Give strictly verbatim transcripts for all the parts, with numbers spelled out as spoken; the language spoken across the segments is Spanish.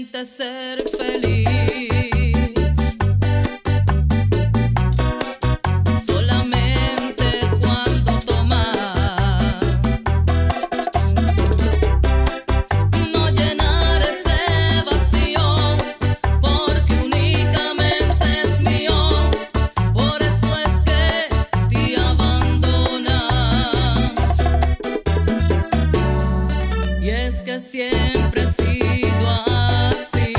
Intenta ser feliz. Y es que siempre he sido así.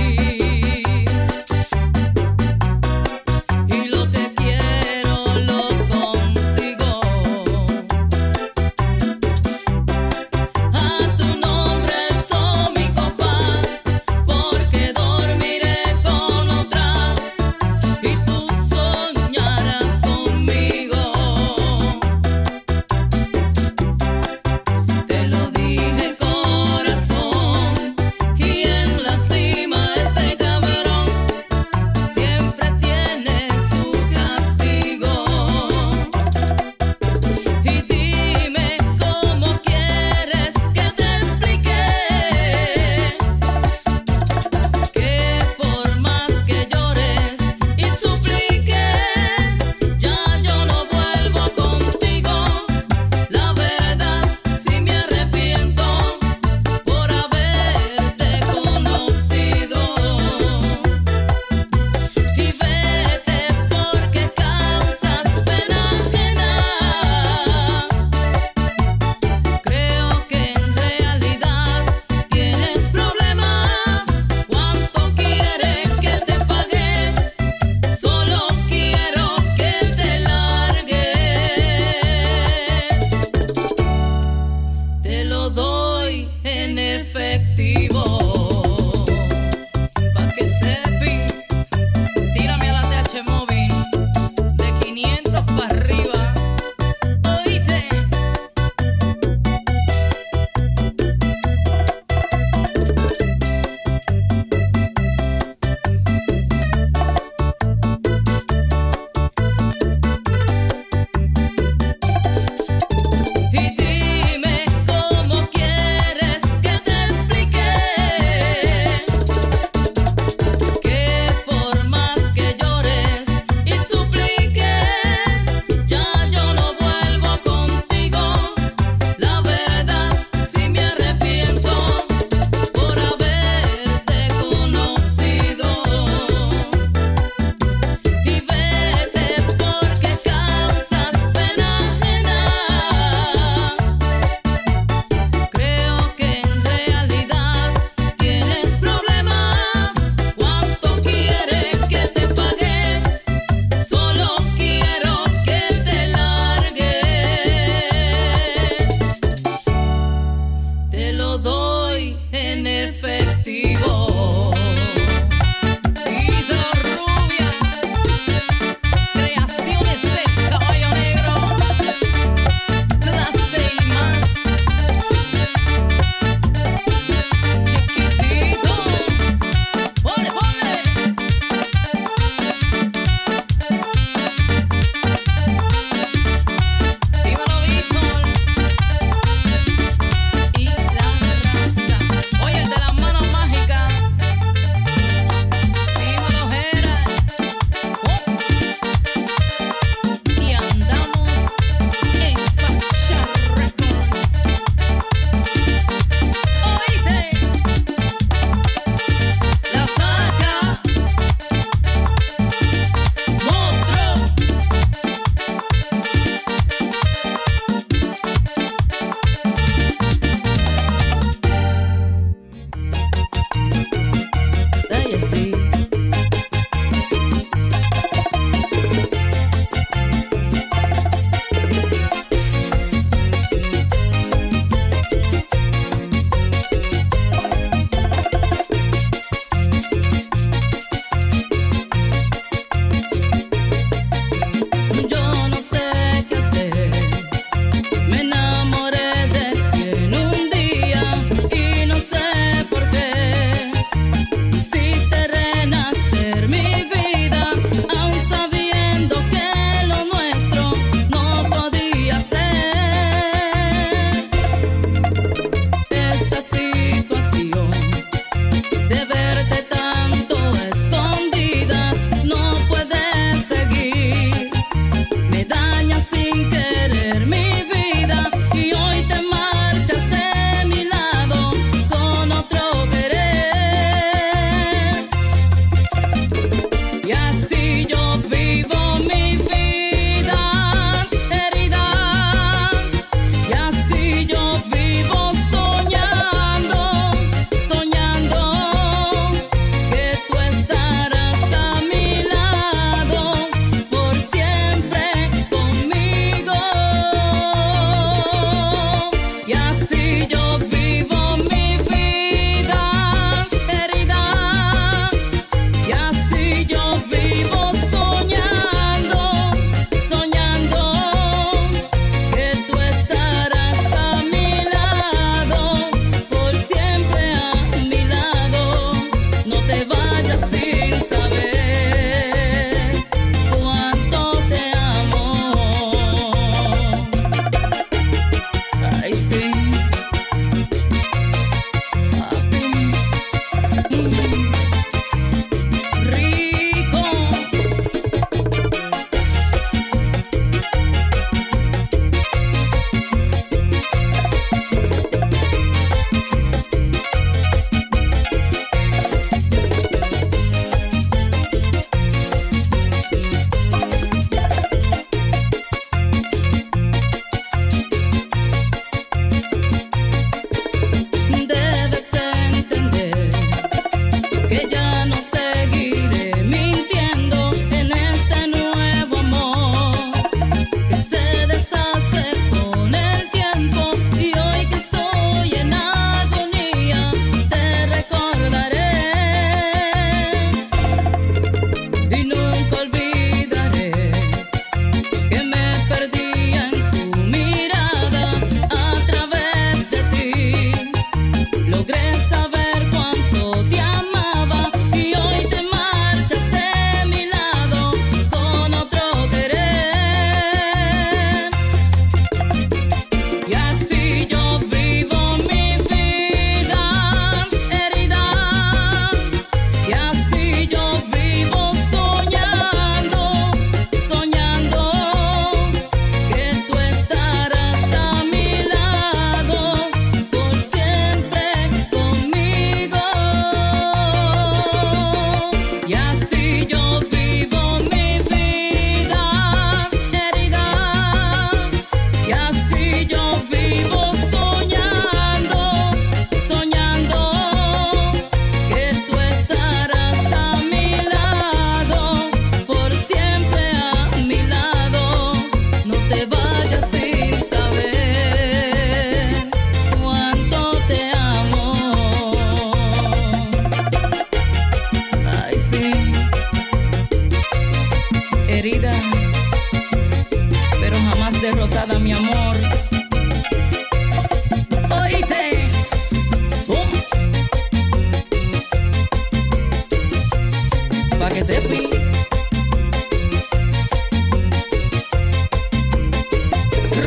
pa' que sepi.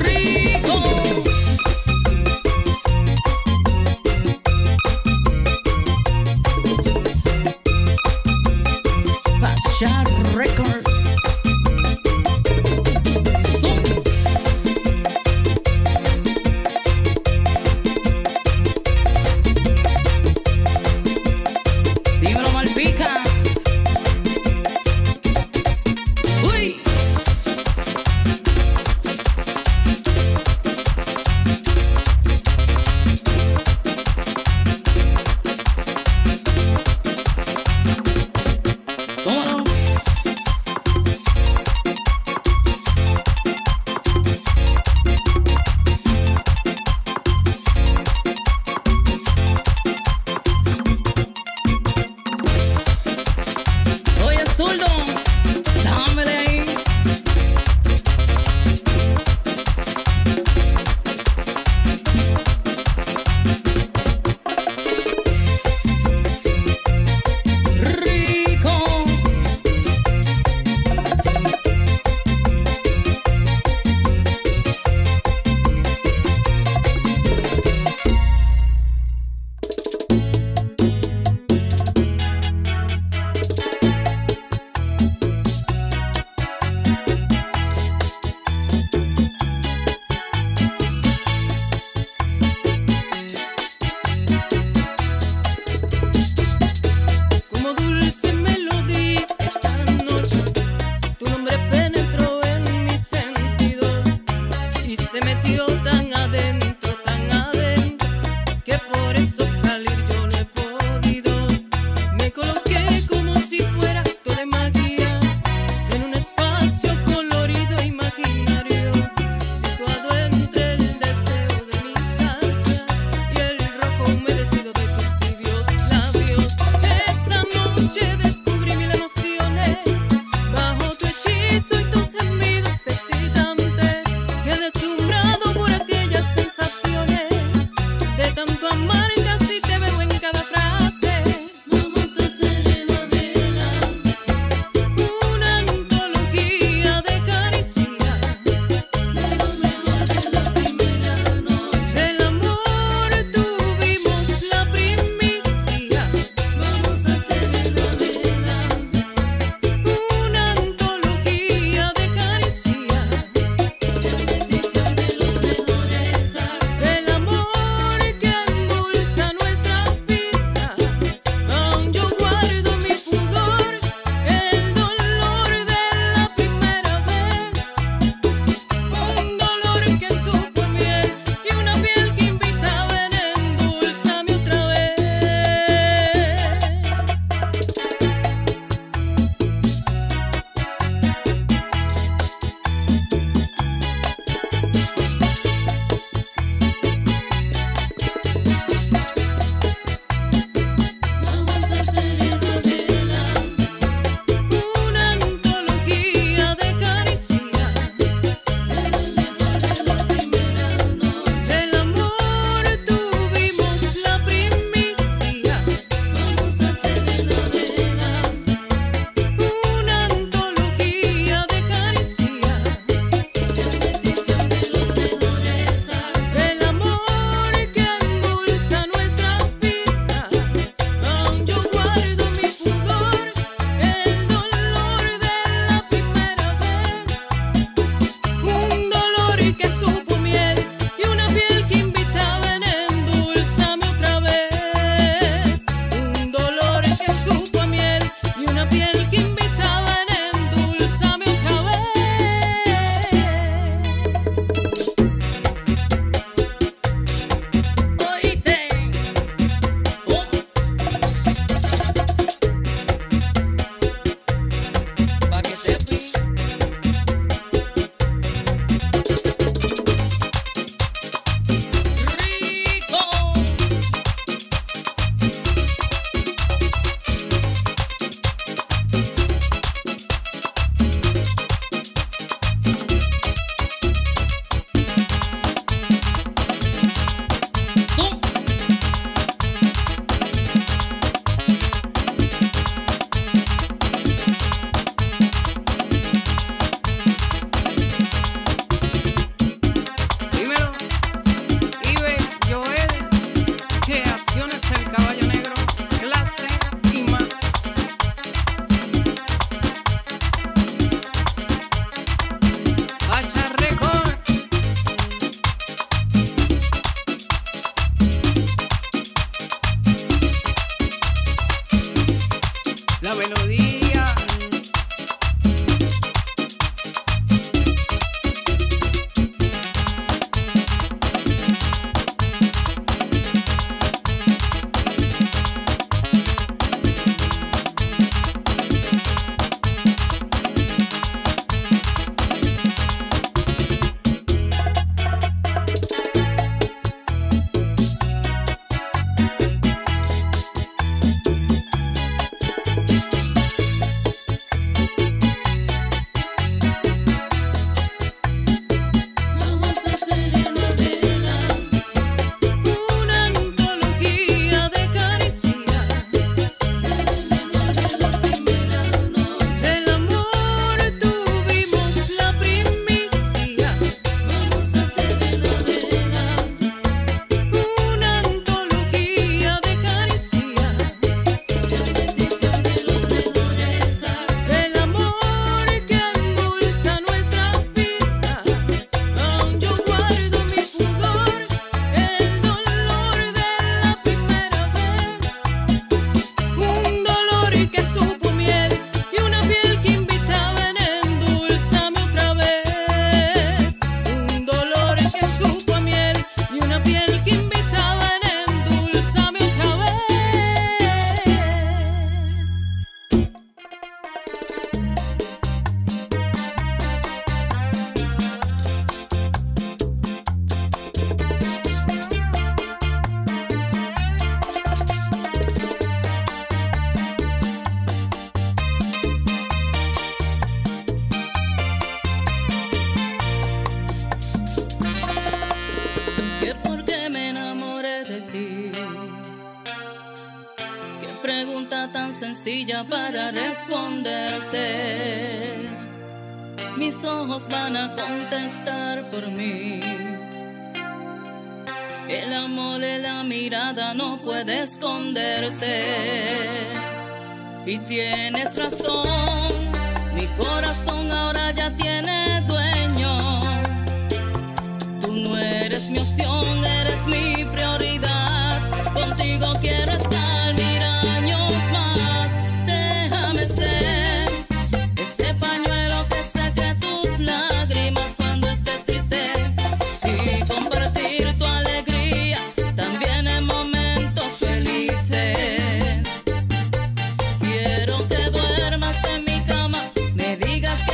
Rico. Pacha Records. la melodía. Pregunta tan sencilla para responderse. Mis ojos van a contestar por mí. El amor de la mirada no puede esconderse. Y tienes razón, mi corazón ahora ya tiene dueño. Tú no eres mi opción, eres mi prioridad. Contigo quiero estar. Digas que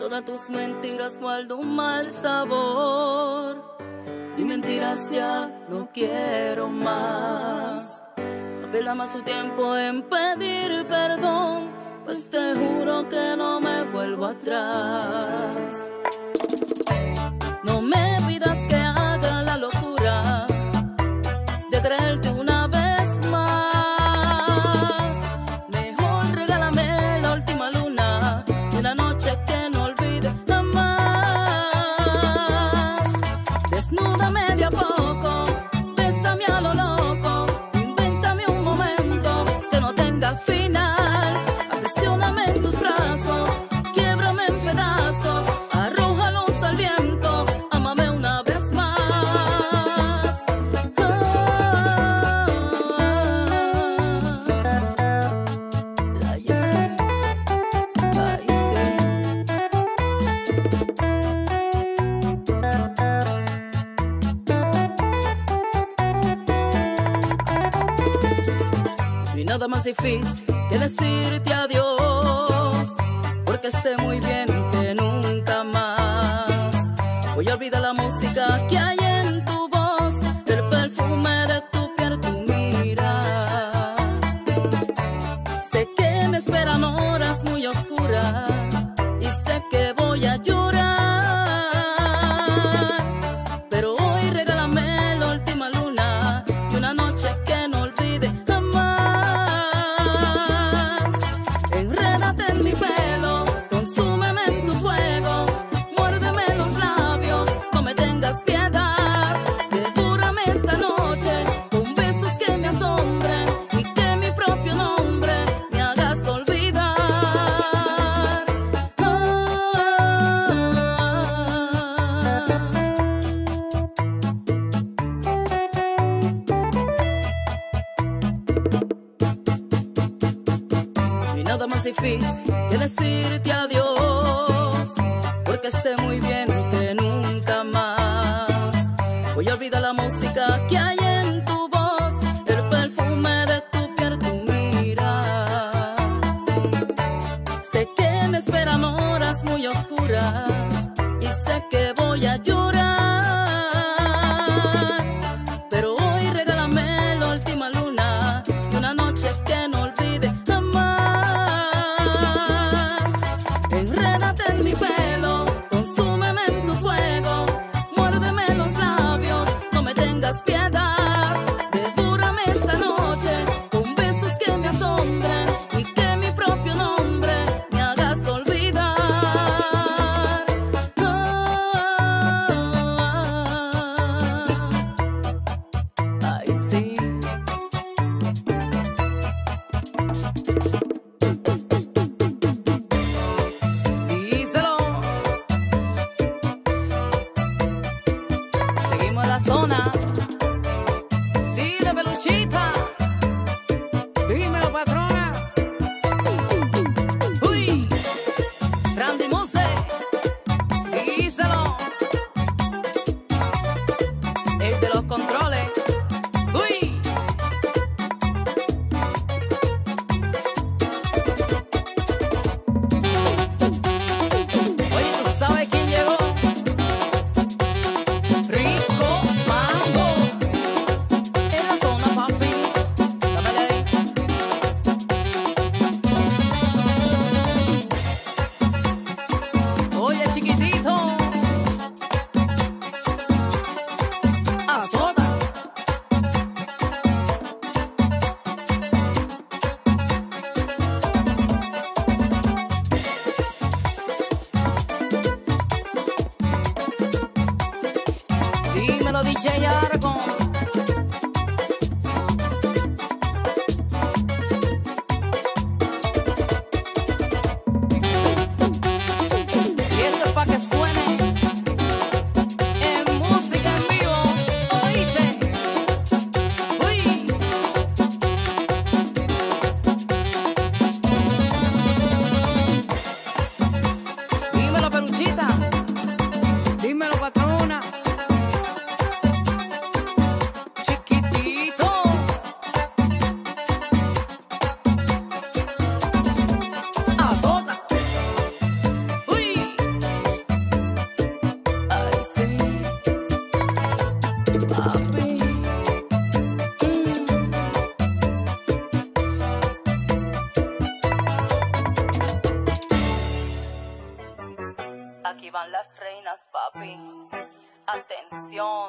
Todas tus mentiras guardo un mal sabor. Y mentiras ya no quiero más. No pierdas más tu tiempo en pedir perdón, pues te juro que no me vuelvo atrás. No me pidas que haga la locura de creerte una vez. Nada más difícil que decirte adiós, porque sé muy bien que nunca más voy a olvidar la música que hay en tu voz, el perfume de tu piel, tu mirar. Sé que me esperan horas muy oscuras y sé que voy a llorar, pero hoy regálame la última luna y una noche que no olvide. Nada más difícil que decirte adiós, porque sé muy bien que nunca más voy a olvidar la música que hay en tu voz, el perfume de tu piel, tu mirar. Sé que me esperan horas muy oscuras y sé que voy a llorar, pero hoy regálame la última luna y una noche que no olvide. Enrédate en mi pelo, consúmeme en tu fuego, muérdeme los labios, no me tengas piedad. Devórame esta noche con besos que me asombran y que mi propio nombre vivan las reinas, papi. Atención.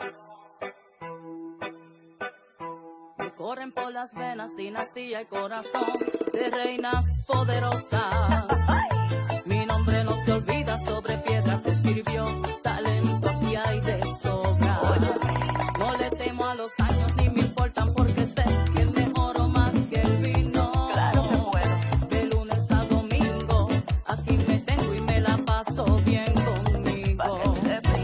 Me corren por las venas, dinastía y corazón de reinas poderosas. Mi nombre no se olvida, sobre piedras escribió, talento aquí hay de sobra. No le temo a los años, ni me importan porque sé que el mejor o más que el vino. Claro que puedo. De lunes a domingo, aquí me tengo y me la paso bien conmigo.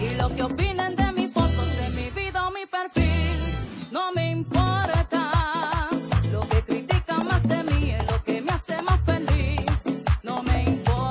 Y lo que opinen de mis fotos, de mi vida o mi perfil, no me importa. Lo que critican más de mí es lo que me hace más feliz. No me importa.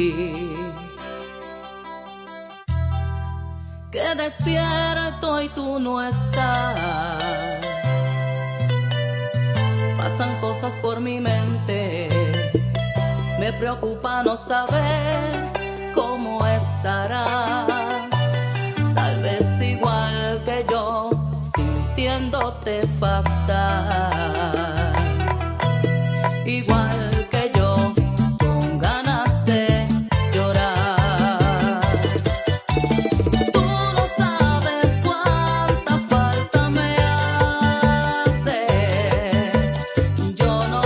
ti. Que despierto y tú no estás. Pasan cosas por mi mente. Me preocupa no saber cómo estarás. Tal vez igual que yo, sintiéndote fatal. Igual. No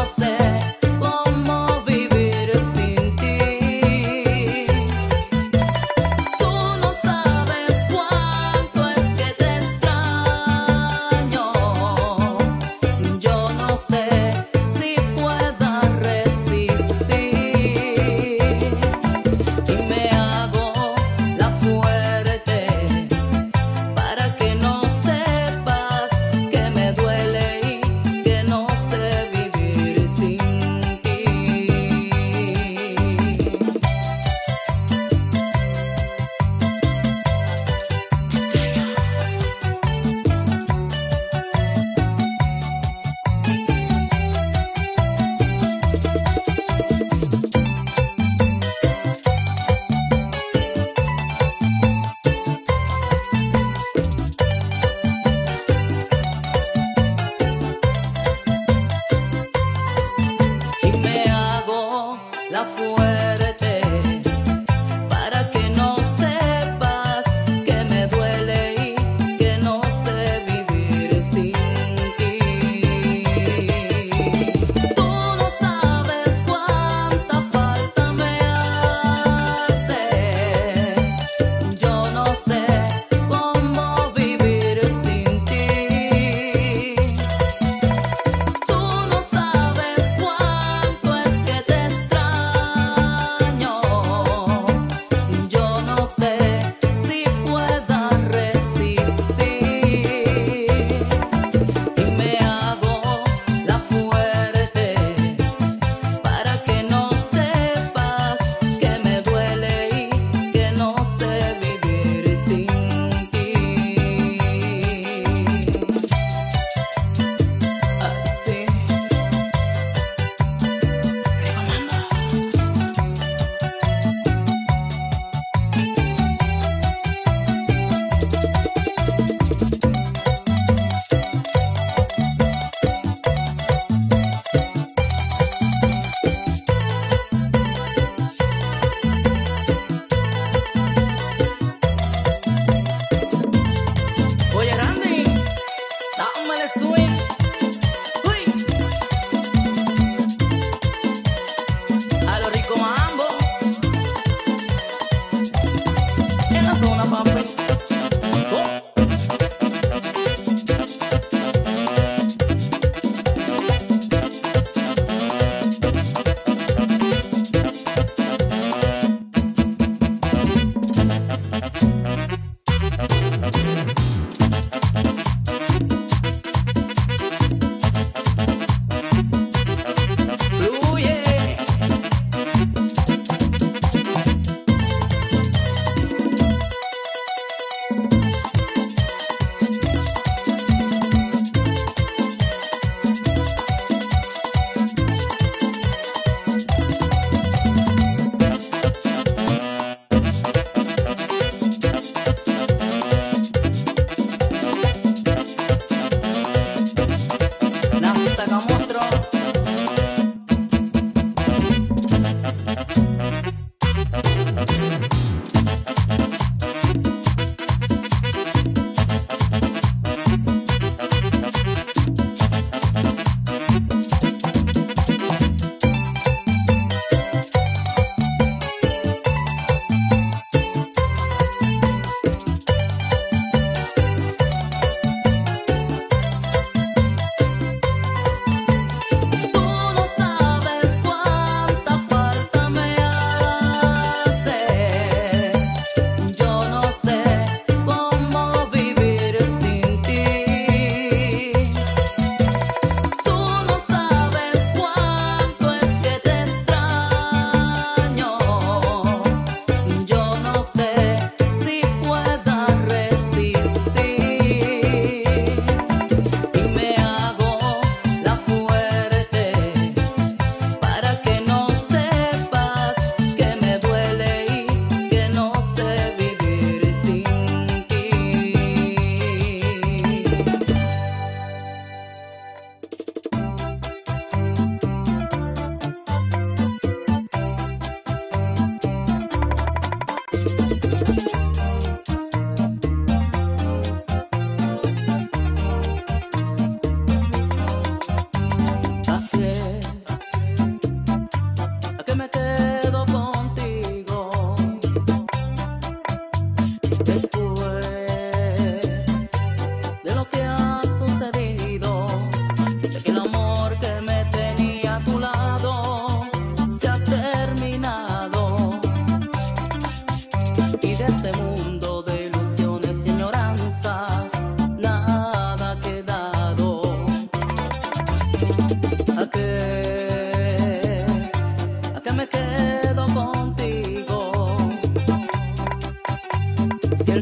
sé.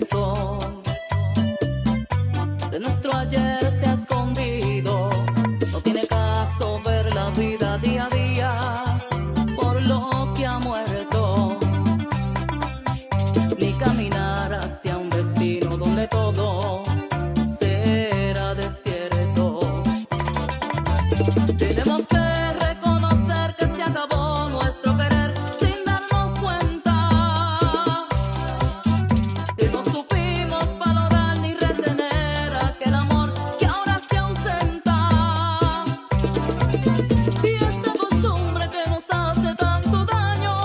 el sol de nuestro ayer se ha escondido. No tiene caso ver la vida día a día por lo que ha muerto, ni caminar hacia un destino donde todo será desierto. Tenemos que reconocer que se acabó nuestro querer sin darnos cuenta, que no supimos valorar ni retener aquel amor que ahora se ausenta. Y esta costumbre que nos hace tanto daño,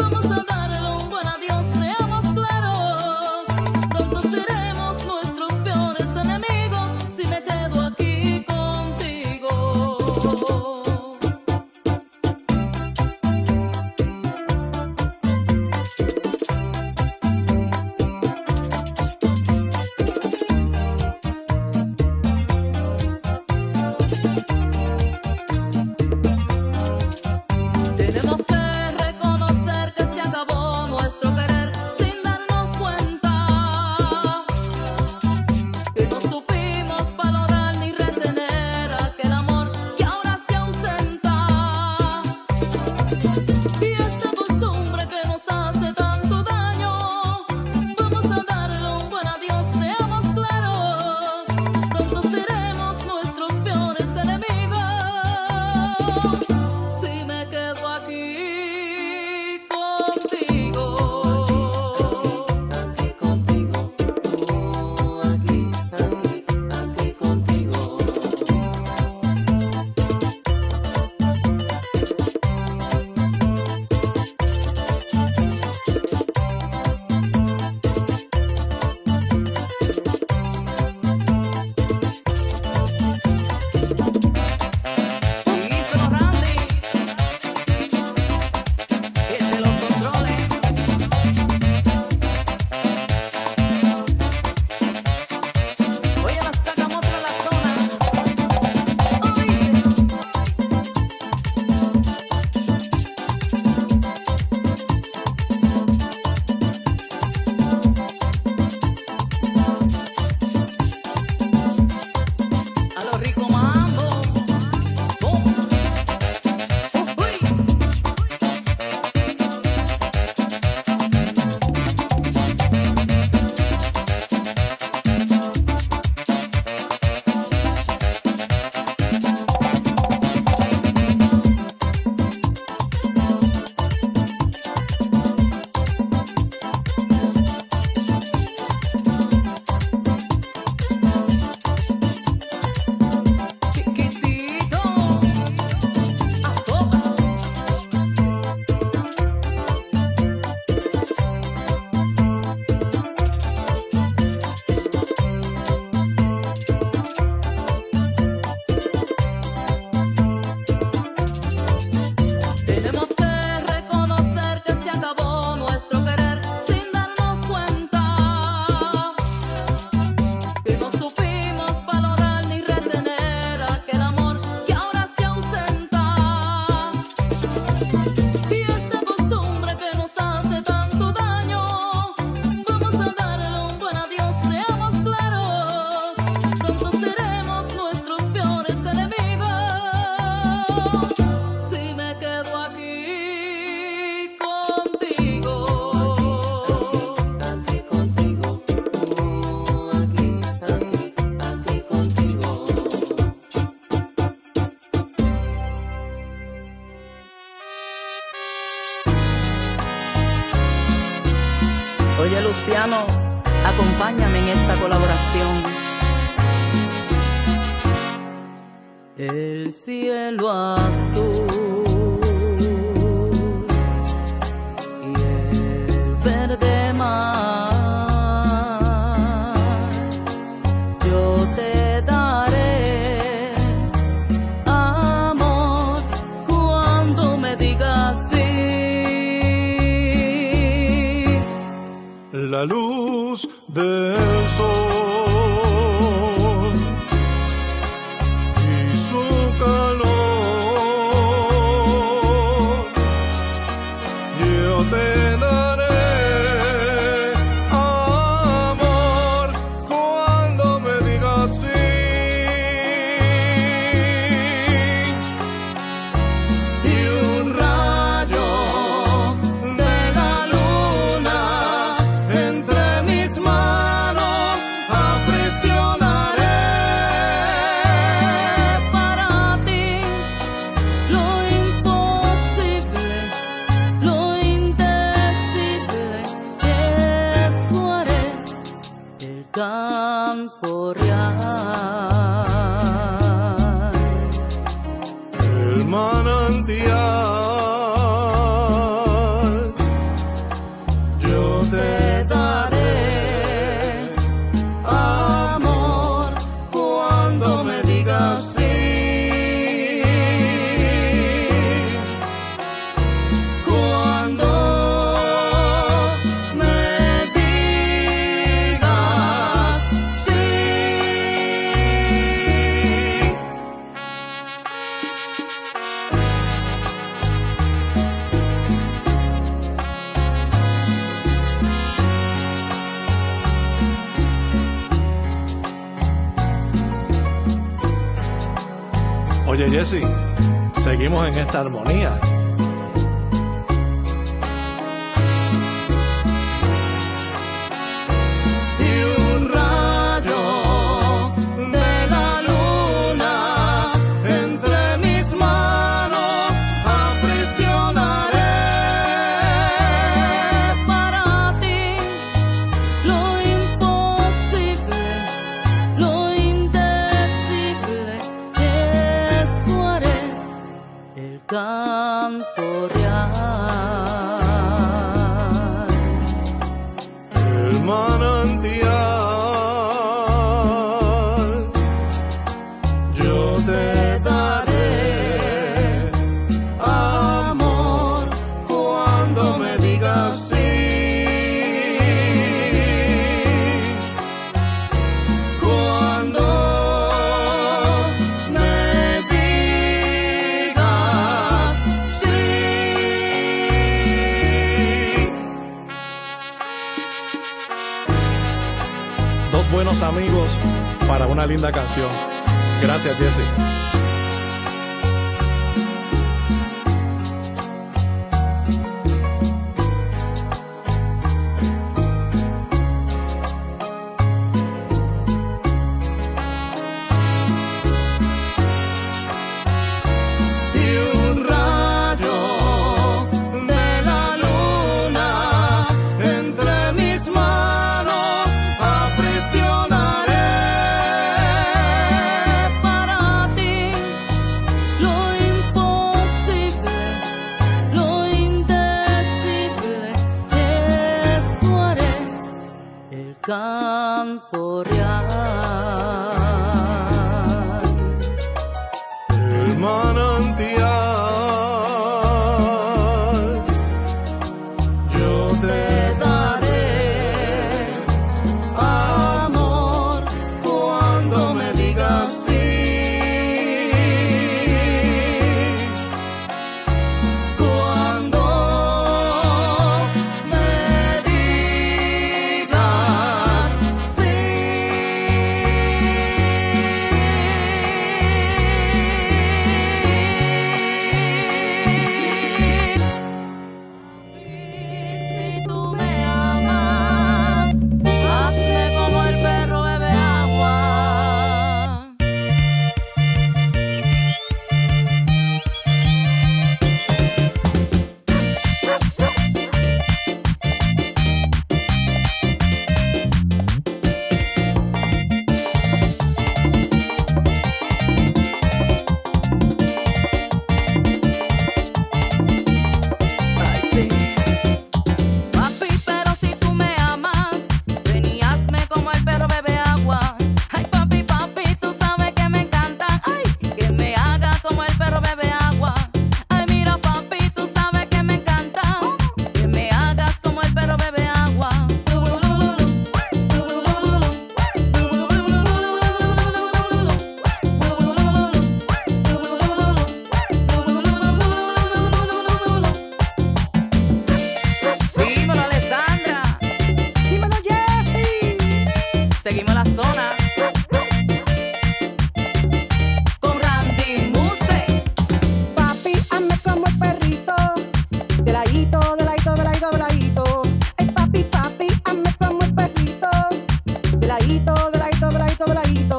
vamos a darle un buen adiós, seamos claros. Pronto seremos nuestros peores enemigos si me quedo aquí contigo. Tenemos que reconocer que se acabó nuestro querer sin darnos cuenta, que no supimos valorar ni retener aquel amor que ahora se ausenta. Y esta costumbre que nos hace tanto daño, vamos a darle un buen adiós, seamos claros. Pronto seremos nuestros peores enemigos. Oye, Luciano, acompáñame en esta colaboración. El cielo azul y el verde mar, yo te daré amor cuando me digas sí. La luz del sol y su calor, yo te daré. campo real. El manantial yo te daré, amor, cuando me digas sí. Oye, Jessy, seguimos en esta armonía. Canto real, el manantial, yo te daré, amor, cuando me digas sí. Dos buenos amigos para una linda canción. Gracias, Jessy. Campo real, el manantial, yo te daré, amor, cuando me digas sí. Seguimos la zona con Randy Muse. Papi, hazme como el perrito, de ladito, de ladito, de ladito, de ladito. Ay, papi, papi, hazme como el perrito, de ladito, de ladito, de ladito, de ladito.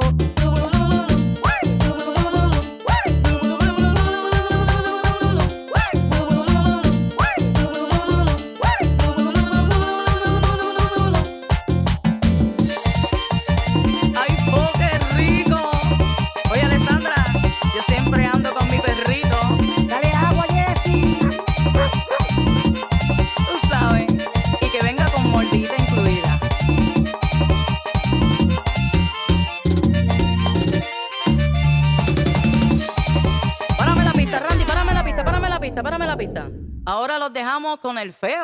Ahora los dejamos con el feo.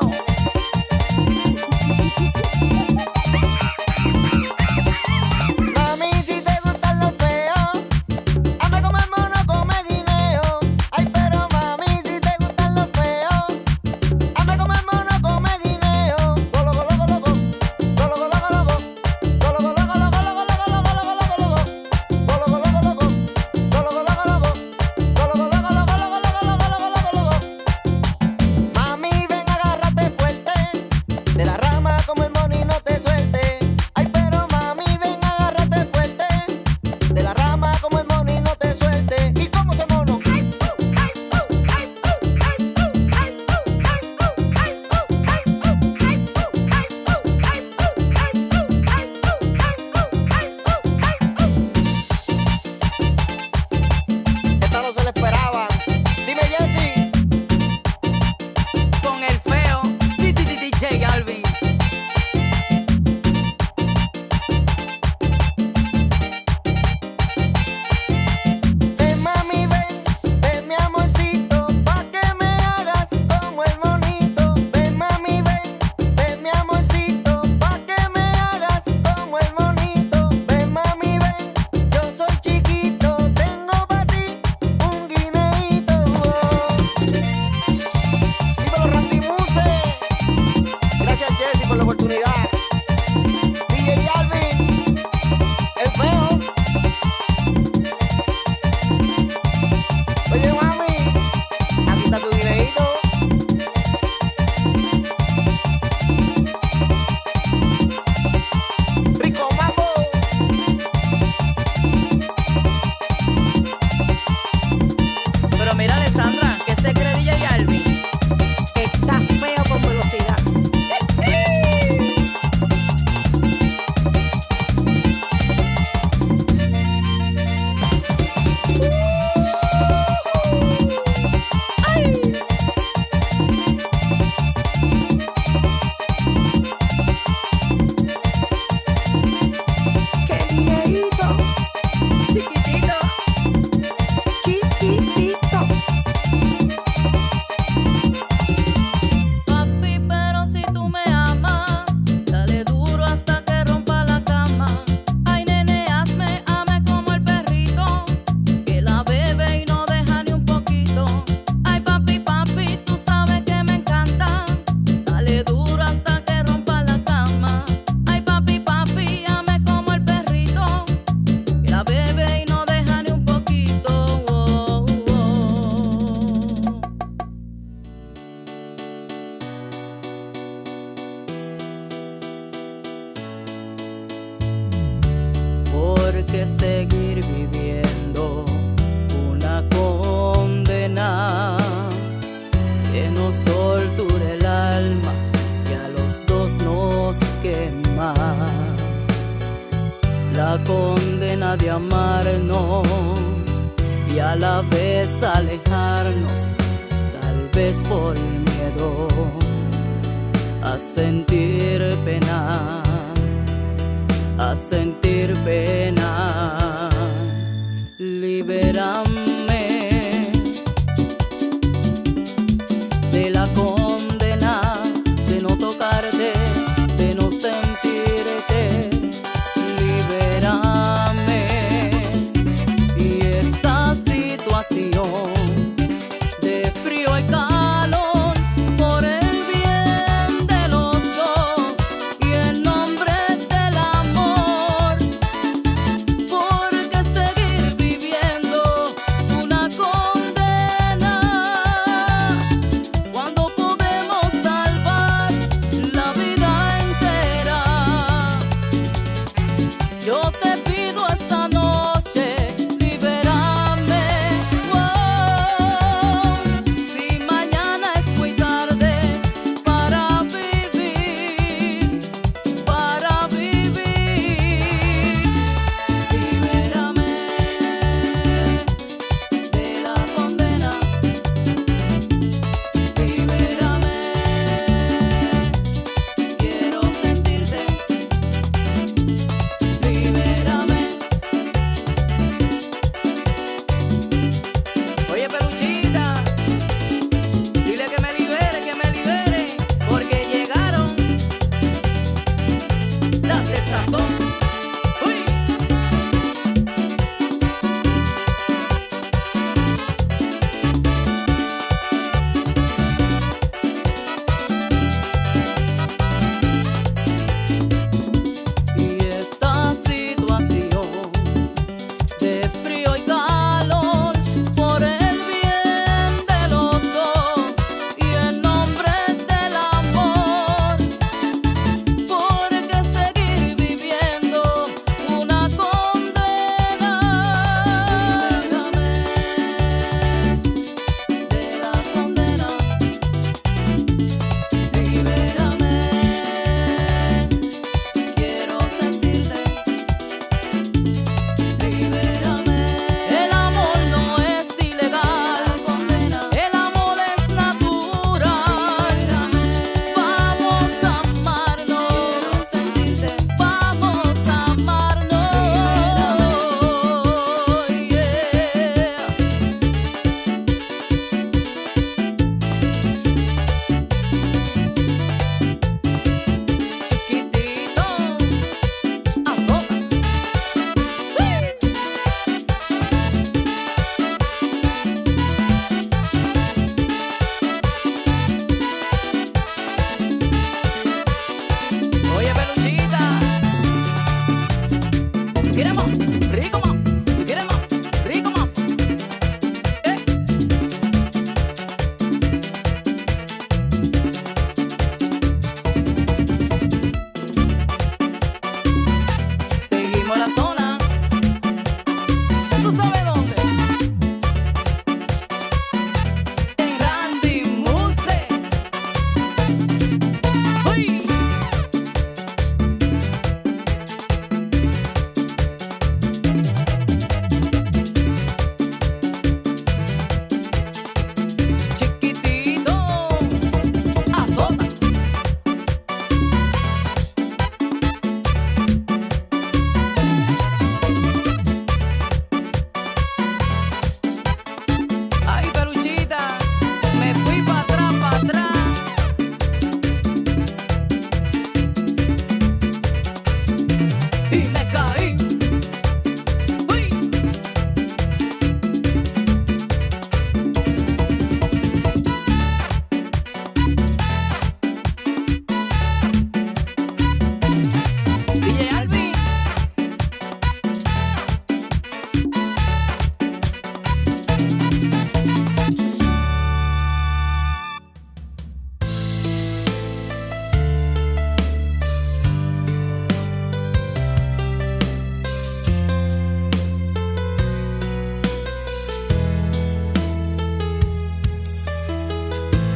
Libera.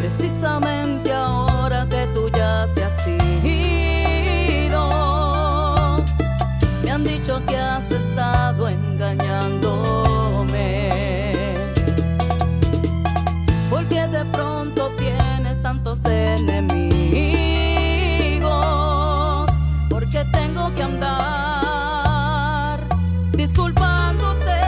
Precisamente ahora que tú ya te has ido, me han dicho que has estado engañándome, porque de pronto tienes tantos enemigos, porque tengo que andar disculpándote.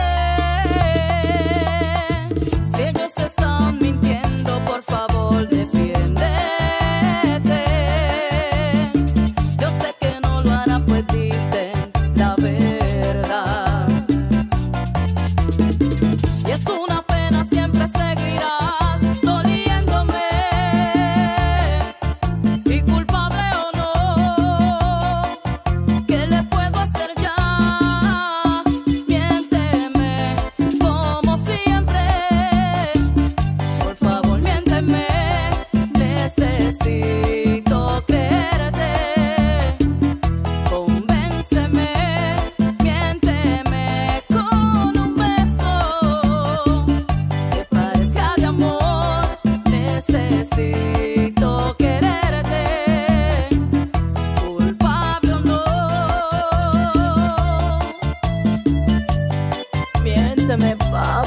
Me va.